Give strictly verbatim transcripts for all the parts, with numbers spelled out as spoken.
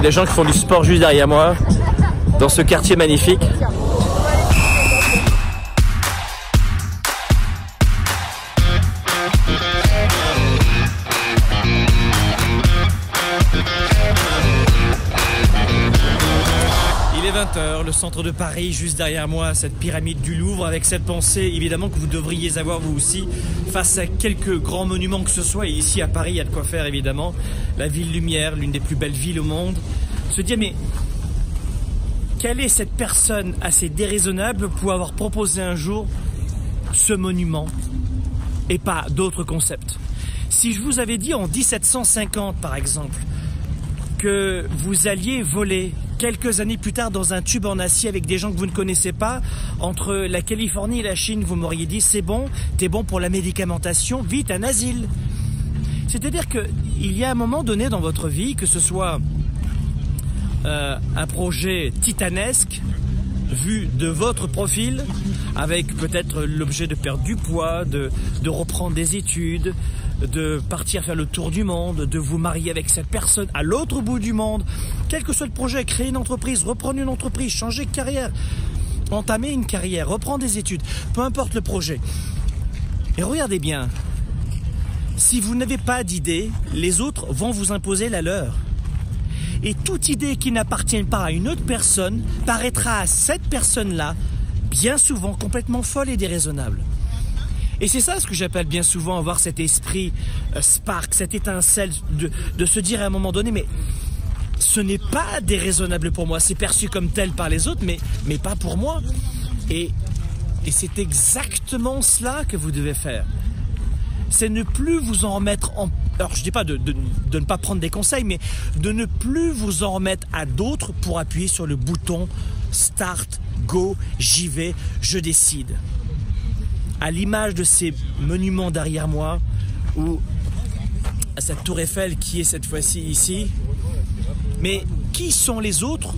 Il y a des gens qui font du sport juste derrière moi, dans ce quartier magnifique. vingt heures, le centre de Paris, juste derrière moi, cette pyramide du Louvre, avec cette pensée évidemment que vous devriez avoir vous aussi face à quelques grands monuments que ce soit. Et ici à Paris, il y a de quoi faire évidemment. La ville lumière, l'une des plus belles villes au monde. Se dire mais quelle est cette personne assez déraisonnable pour avoir proposé un jour ce monument et pas d'autres concepts? Si je vous avais dit en mille sept cent cinquante par exemple que vous alliez voler quelques années plus tard dans un tube en acier avec des gens que vous ne connaissez pas, entre la Californie et la Chine, vous m'auriez dit c'est bon, t'es bon pour la médicamentation, vite un asile. C'est-à-dire qu'il y a un moment donné dans votre vie, que ce soit euh, un projet titanesque, vu de votre profil, avec peut-être l'objet de perdre du poids, de, de reprendre des études, de partir faire le tour du monde, de vous marier avec cette personne à l'autre bout du monde, quel que soit le projet, créer une entreprise, reprendre une entreprise, changer de carrière, entamer une carrière, reprendre des études, peu importe le projet. Et regardez bien, si vous n'avez pas d'idée, les autres vont vous imposer la leur. Et toute idée qui n'appartient pas à une autre personne paraîtra à cette personne-là bien souvent complètement folle et déraisonnable. Et c'est ça ce que j'appelle bien souvent avoir cet esprit euh, spark, cette étincelle de, de se dire à un moment donné mais ce n'est pas déraisonnable pour moi, c'est perçu comme tel par les autres mais, mais pas pour moi. Et, et c'est exactement cela que vous devez faire. C'est ne plus vous en remettre en... Alors je ne dis pas de, de, de ne pas prendre des conseils, mais de ne plus vous en remettre à d'autres pour appuyer sur le bouton « Start, go, j'y vais, je décide ». À l'image de ces monuments derrière moi, ou à cette tour Eiffel qui est cette fois-ci ici. Mais qui sont les autres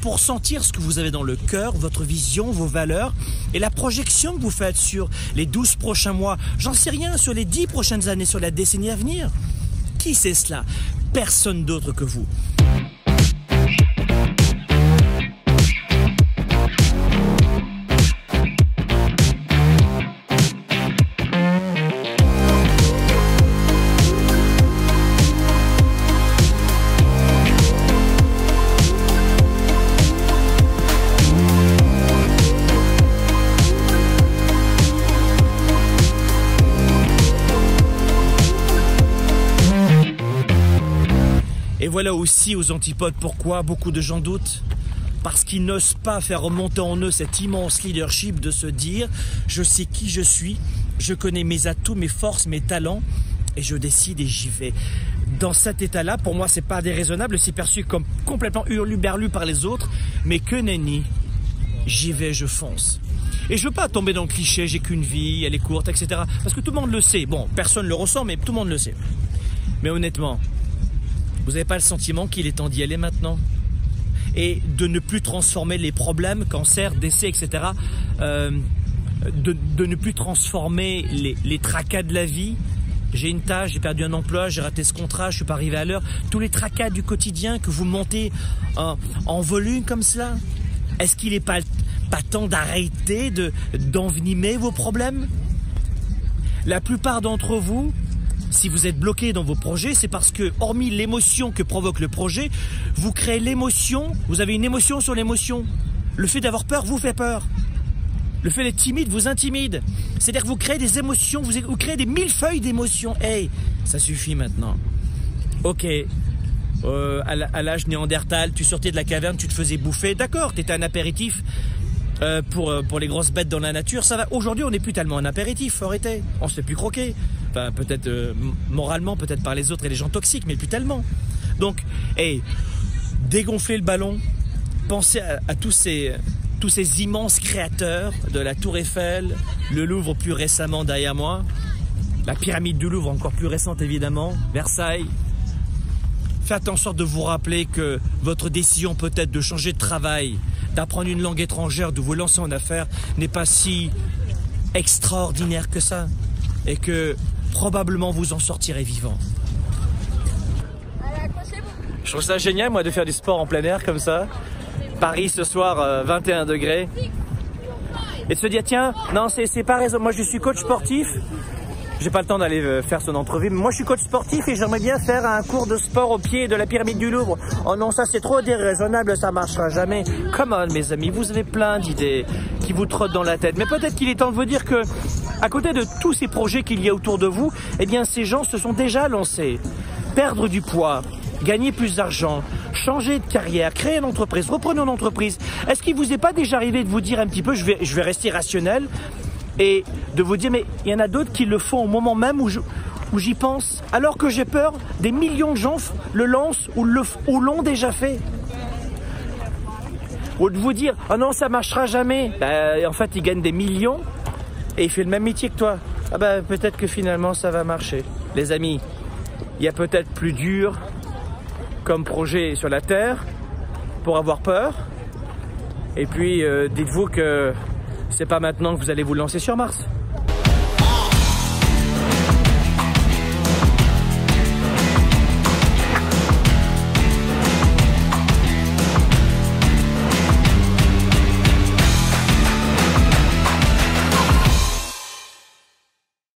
pour sentir ce que vous avez dans le cœur, votre vision, vos valeurs et la projection que vous faites sur les douze prochains mois, j'en sais rien, sur les dix prochaines années, sur la décennie à venir. Qui c'est cela? Personne d'autre que vous. Et voilà aussi aux antipodes pourquoi beaucoup de gens doutent. Parce qu'ils n'osent pas faire remonter en eux cet immense leadership de se dire « Je sais qui je suis, je connais mes atouts, mes forces, mes talents et je décide et j'y vais. » Dans cet état-là, pour moi, c'est pas déraisonnable, c'est perçu comme complètement hurluberlu par les autres. Mais que nenni, j'y vais, je fonce. Et je veux pas tomber dans le cliché « J'ai qu'une vie, elle est courte, et cetera » Parce que tout le monde le sait. Bon, personne ne le ressent, mais tout le monde le sait. Mais honnêtement... Vous n'avez pas le sentiment qu'il est temps d'y aller maintenant? Et de ne plus transformer les problèmes, cancer, décès, et cetera. Euh, de, de ne plus transformer les, les tracas de la vie. J'ai une tâche, j'ai perdu un emploi, j'ai raté ce contrat, je ne suis pas arrivé à l'heure. Tous les tracas du quotidien que vous montez en, en volume comme cela. Est-ce qu'il n'est pas, pas temps d'arrêter de, d'envenimer vos problèmes? La plupart d'entre vous... Si vous êtes bloqué dans vos projets, c'est parce que, hormis l'émotion que provoque le projet, vous créez l'émotion, vous avez une émotion sur l'émotion. Le fait d'avoir peur vous fait peur. Le fait d'être timide vous intimide. C'est-à-dire que vous créez des émotions, vous créez des millefeuilles d'émotions. Hey, ça suffit maintenant. Ok, euh, à l'âge néandertal, tu sortais de la caverne, tu te faisais bouffer. D'accord, t'étais un apéritif euh, pour, pour les grosses bêtes dans la nature. Ça va, aujourd'hui, on n'est plus tellement un apéritif, arrêtez. On se fait plus croquer. Enfin, peut-être euh, moralement, peut-être par les autres et les gens toxiques, mais plus tellement. Donc, hey, dégonflez le ballon, pensez à, à tous ces, tous ces immenses créateurs de la tour Eiffel, le Louvre plus récemment derrière moi, la pyramide du Louvre encore plus récente évidemment, Versailles. Faites en sorte de vous rappeler que votre décision peut-être de changer de travail, d'apprendre une langue étrangère, de vous lancer en affaires, n'est pas si extraordinaire que ça et que probablement vous en sortirez vivant. Je trouve ça génial, moi, de faire du sport en plein air comme ça. Paris ce soir, euh, vingt et un degrés. Et de se dire, tiens, non, c'est pas raison. Moi, je suis coach sportif. J'ai pas le temps d'aller faire son entrevue. Mais moi, je suis coach sportif et j'aimerais bien faire un cours de sport au pied de la pyramide du Louvre. Oh non, ça, c'est trop déraisonnable. Ça marchera jamais. Come on, mes amis. Vous avez plein d'idées qui vous trottent dans la tête. Mais peut-être qu'il est temps de vous dire que, à côté de tous ces projets qu'il y a autour de vous, eh bien, ces gens se sont déjà lancés. Perdre du poids, gagner plus d'argent, changer de carrière, créer une entreprise, reprenons une entreprise. Est-ce qu'il ne vous est pas déjà arrivé de vous dire un petit peu, je vais, je vais rester rationnel, et de vous dire, mais il y en a d'autres qui le font au moment même où je, où j'y pense, alors que j'ai peur, des millions de gens le lancent ou l'ont déjà fait. Ou de vous dire, oh non, ça ne marchera jamais. Ben, en fait, il gagne des millions et il fait le même métier que toi. Ah ben, peut-être que finalement, ça va marcher. Les amis, il y a peut-être plus dur comme projet sur la terre pour avoir peur, et puis euh, dites-vous que c'est pas maintenant que vous allez vous lancer sur Mars.